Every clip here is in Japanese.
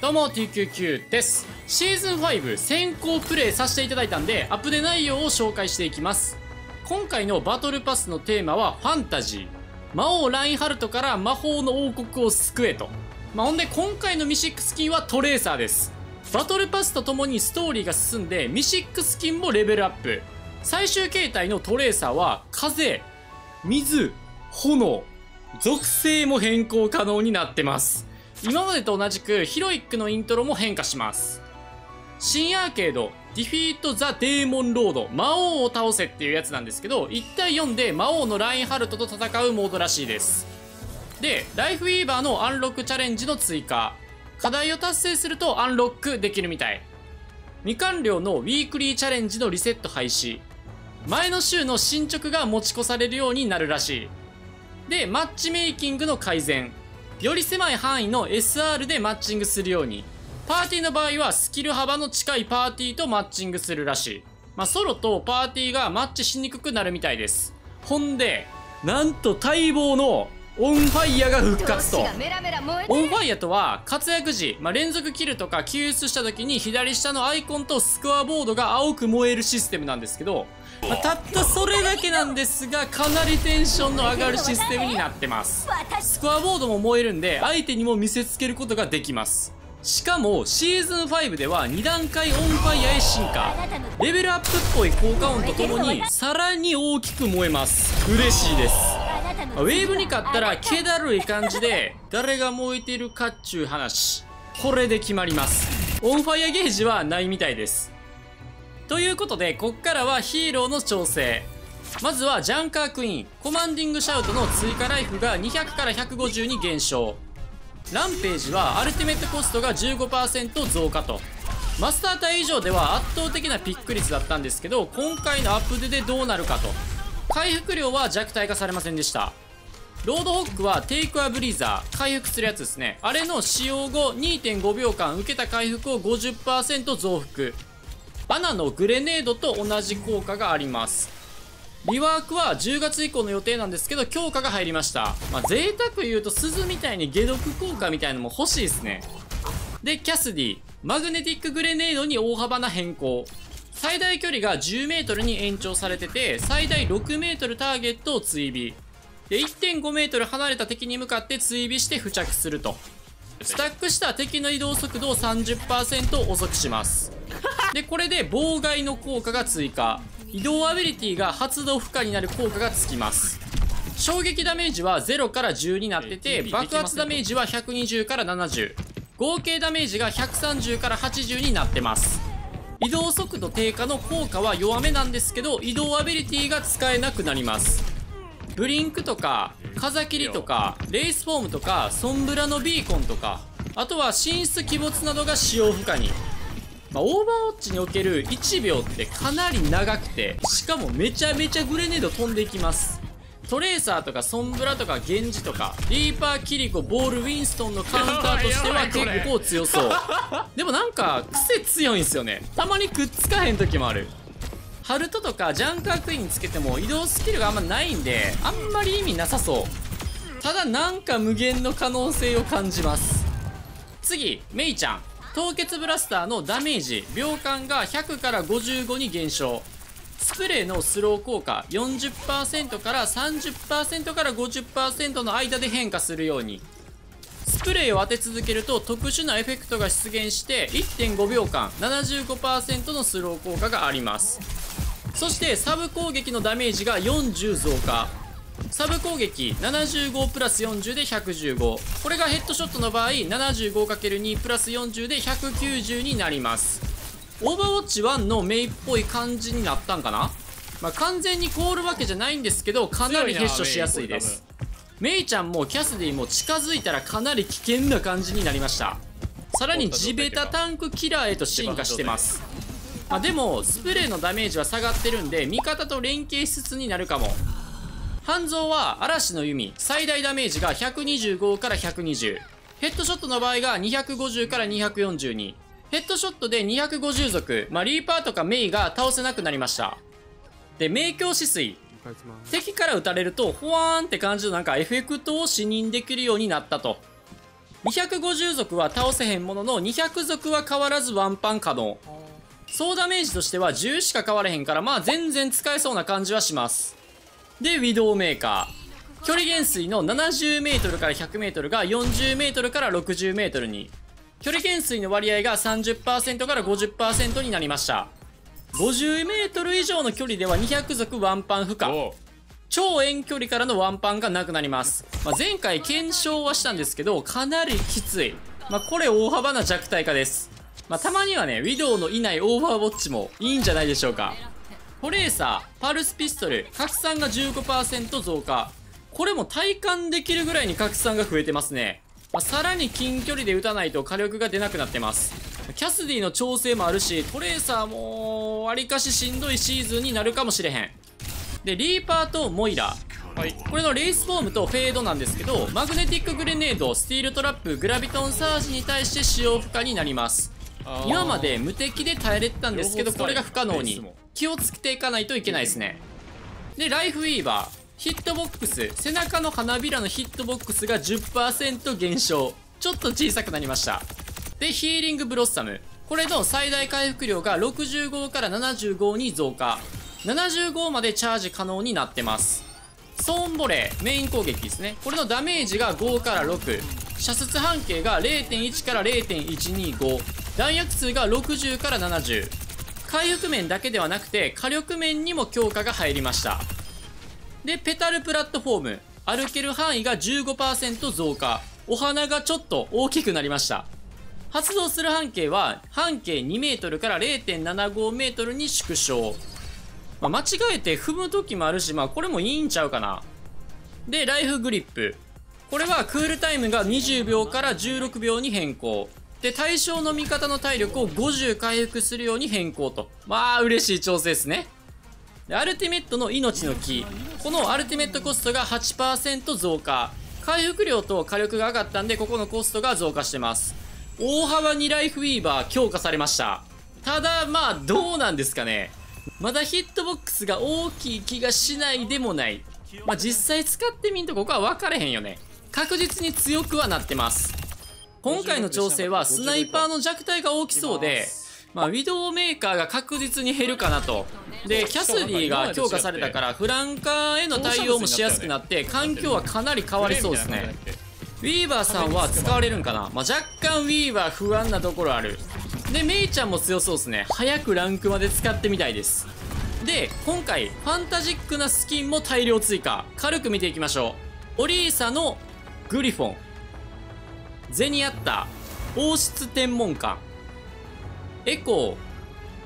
どうも TQQ です。シーズン5先行プレイさせていただいたんで、アップデート内容を紹介していきます。今回のバトルパスのテーマはファンタジー、魔王ラインハルトから魔法の王国を救えと、ほんで今回のミシックスキンはトレーサーです。バトルパスとともにストーリーが進んで、ミシックスキンもレベルアップ。最終形態のトレーサーは風、水、炎、属性も変更可能になってます。今までと同じくヒロイックのイントロも変化します。新アーケードディフィート・ザ・デーモン・ロード、魔王を倒せっていうやつなんですけど、1対4で魔王のラインハルトと戦うモードらしいです。でライフウィーバーのアンロックチャレンジの追加、課題を達成するとアンロックできるみたい。未完了のウィークリーチャレンジのリセット廃止、前の週の進捗が持ち越されるようになるらしい。でマッチメイキングの改善、より狭い範囲の SR でマッチングするように。パーティーの場合はスキル幅の近いパーティーとマッチングするらしい。ソロとパーティーがマッチしにくくなるみたいです。ほんでなんと待望のオンファイヤが復活と。オンファイヤとは活躍時、連続キルとか救出した時に左下のアイコンとスコアボードが青く燃えるシステムなんですけど、たったそれだけなんですがかなりテンションの上がるシステムになってます。スコアボードも燃えるんで相手にも見せつけることができます。しかもシーズン5では2段階オンファイヤへ進化、レベルアップっぽい効果音とともにさらに大きく燃えます。嬉しいです。ウェーブに勝ったら気だるい感じで誰が燃えてるかっちゅう話、これで決まります。オンファイヤゲージはないみたいです。ということでこっからはヒーローの調整。まずはジャンカークイーン、コマンディングシャウトの追加ライフが200から150に減少、ランページはアルティメットコストが 15% 増加と。マスター隊以上では圧倒的なピック率だったんですけど、今回のアップデートでどうなるかと。回復量は弱体化されませんでした。ロードホックはテイクアブリーザー、回復するやつですね。あれの使用後 2.5 秒間受けた回復を 50% 増幅、アナのグレネードと同じ効果があります。リワークは10月以降の予定なんですけど強化が入りました。贅沢言うと鈴みたいに解毒効果みたいなのも欲しいですね。でキャスディ、マグネティックグレネードに大幅な変更、最大距離が 10m に延長されてて、最大 6m ターゲットを追尾で 1.5m 離れた敵に向かって追尾して付着すると。スタックした敵の移動速度を 30% 遅くします。でこれで妨害の効果が追加、移動アビリティが発動不可になる効果がつきます。衝撃ダメージは0から10になってて、爆発ダメージは120から70、合計ダメージが130から80になってます。移動速度低下の効果は弱めなんですけど、移動アビリティが使えなくなります。ブリンクとか風切りとかレイスフォームとかソンブラのビーコンとか、あとは神出鬼没などが使用不可に。オーバーウォッチにおける1秒ってかなり長くて、しかもめちゃめちゃグレネード飛んでいきます。トレーサーとかソンブラとかゲンジとかリーパーキリコボールウィンストンのカウンターとしては結構強そう。でもなんか癖強いんすよね。たまにくっつかへん時もある。ハルトとかジャンカークイーンにつけても移動スキルがあんまないんであんまり意味なさそう。ただなんか無限の可能性を感じます。次メイちゃん、凍結ブラスターのダメージ秒間が100から55に減少、スプレーのスロー効果 40% から 30% から 50% の間で変化するように。スプレーを当て続けると特殊なエフェクトが出現して 1.5 秒間 75% のスロー効果があります。そしてサブ攻撃のダメージが40増加、サブ攻撃75プラス40で115、これがヘッドショットの場合 75×2 プラス40で190になります。オーバーウォッチ1のメイっぽい感じになったんかな。完全に凍るわけじゃないんですけどかなりヘッショしやすいです。メイちゃんもキャスディも近づいたらかなり危険な感じになりました。さらに地べたタンクキラーへと進化してます。でもスプレーのダメージは下がってるんで味方と連携しつつになるかも。半蔵は嵐の弓、最大ダメージが125から120、ヘッドショットの場合が250から242、ヘッドショットで250属、リーパーとかメイが倒せなくなりました。で明鏡止水、敵から撃たれるとホワーンって感じのなんかエフェクトを視認できるようになったと。250族は倒せへんものの200族は変わらずワンパン可能。総ダメージとしては10しか変われへんから、まあ全然使えそうな感じはします。でウィドウメーカー、距離減衰の 70m から 100m が 40m から 60m に、距離減衰の割合が 30% から 50% になりました。 50m 以上の距離では200族ワンパン不可、超遠距離からのワンパンがなくなります。まあ、前回検証はしたんですけど、かなりきつい。まあ、これ大幅な弱体化です。まあ、たまにはね、ウィドウのいないオーバーウォッチもいいんじゃないでしょうか。トレーサー、パルスピストル、拡散が 15% 増加。これも体感できるぐらいに拡散が増えてますね。まあ、さらに近距離で撃たないと火力が出なくなってます。キャスディの調整もあるし、トレーサーもわりかししんどいシーズンになるかもしれへん。でリーパーとモイラ、はい、これのレースフォームとフェードなんですけど、マグネティックグレネード、スティールトラップ、グラビトンサージに対して使用不可になります。今まで無敵で耐えれてたんですけど、これが不可能に。気をつけていかないといけないですね。でライフウィーバー、ヒットボックス、背中の花びらのヒットボックスが 10% 減少、ちょっと小さくなりました。でヒーリングブロッサム、これの最大回復量が65から75に増加、75までチャージ可能になってます。ソーンボレー、メイン攻撃ですね、これのダメージが5から6、射出半径が 0.1 から 0.125、弾薬数が60から70、回復面だけではなくて火力面にも強化が入りました。でペタルプラットフォーム、歩ける範囲が 15% 増加、お花がちょっと大きくなりました。発動する半径は半径 2m から 0.75m に縮小、まあ、間違えて踏む時もあるし、まあこれもいいんちゃうかな。でライフグリップ、これはクールタイムが20秒から16秒に変更で、対象の味方の体力を50回復するように変更と、まあ嬉しい調整ですね。でアルティメットの命の木、このアルティメットコストが 8% 増加、回復量と火力が上がったんで、ここのコストが増加してます。大幅にライフウィーバー強化されました。ただまあどうなんですかね、まだヒットボックスが大きい気がしないでもない。まあ、実際使ってみんとここは分かれへんよね。確実に強くはなってます。今回の調整はスナイパーの弱体が大きそうで、まあ、ウィドウメーカーが確実に減るかなと。で、キャスディが強化されたから、フランカーへの対応もしやすくなって、環境はかなり変わりそうですね。ウィーバーさんは使われるんかな、まあ、若干ウィーバー不安なところある。でメイちゃんも強そうですね。早くランクまで使ってみたいです。で今回ファンタジックなスキンも大量追加、軽く見ていきましょう。オリーサのグリフォン、ゼニアッタ、王室天文館、エコ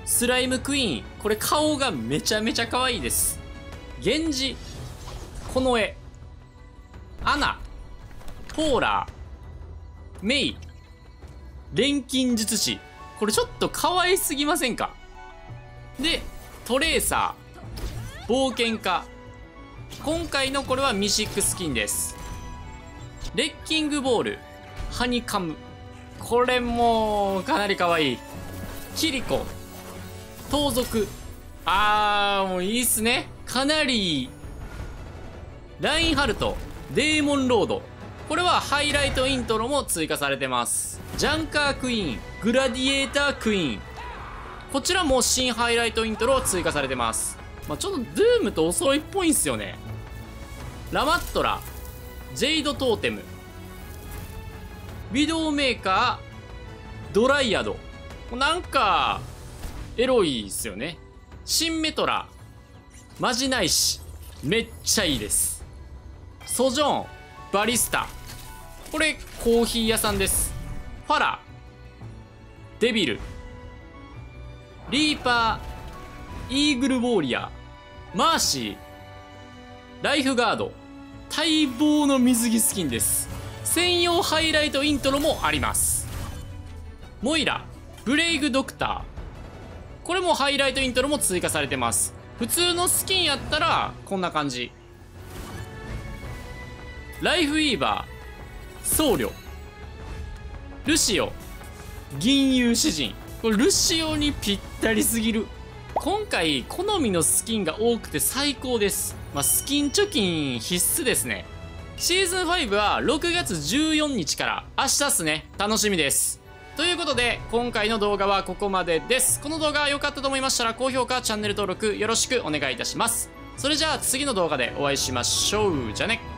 ー、スライムクイーン、これ顔がめちゃめちゃ可愛いです。源氏、この絵、アナ、ポーラー、メイ、錬金術師、これちょっと可愛すぎませんか。でトレーサー、冒険家、今回のこれはミシックスキンです。レッキングボール、ハニカム、これもかなり可愛い。キリコ、盗賊、もういいっすね、かなりいい。ラインハルト、デーモンロード、これはハイライトイントロも追加されてます。ジャンカークイーン、グラディエータークイーン、こちらも新ハイライトイントロ追加されてます。まあ、ちょっとドゥームとお揃いっぽいんすよね。ラマットラ、ジェイドトーテム、ウィドウメーカー、ドライアド、なんかエロいっすよね。シンメトラ、マジないし、めっちゃいいです。ソジョン、バリスタ、これコーヒー屋さんです。ファラ、デビル、リーパー、イーグルウォーリアー、マーシー、ライフガード、待望の水着スキンです。専用ハイライトイントロもあります。モイラ、ブレイグドクター、これもハイライトイントロも追加されてます。普通のスキンやったらこんな感じ。ライフウィーバー、僧侶、ルシオ、銀融詩人、これルシオにぴったりすぎる。今回好みのスキンが多くて最高です。まあ、スキン貯金必須ですね。シーズン5は6月14日から明日っすね。楽しみです。ということで、今回の動画はここまでです。この動画良かったと思いましたら、高評価、チャンネル登録よろしくお願いいたします。それじゃあ次の動画でお会いしましょう。じゃあね。